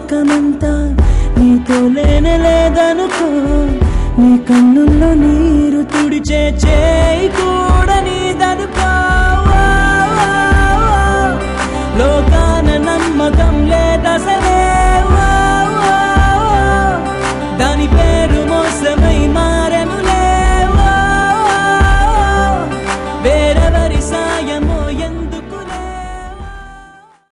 లోకమంతా నీతోలేనే లేదనుకో, నీ కన్నుల్లో నీరు తుడిచే చేయి కూడా నీదనుకో. లోకాన నమ్మకం లేదసలు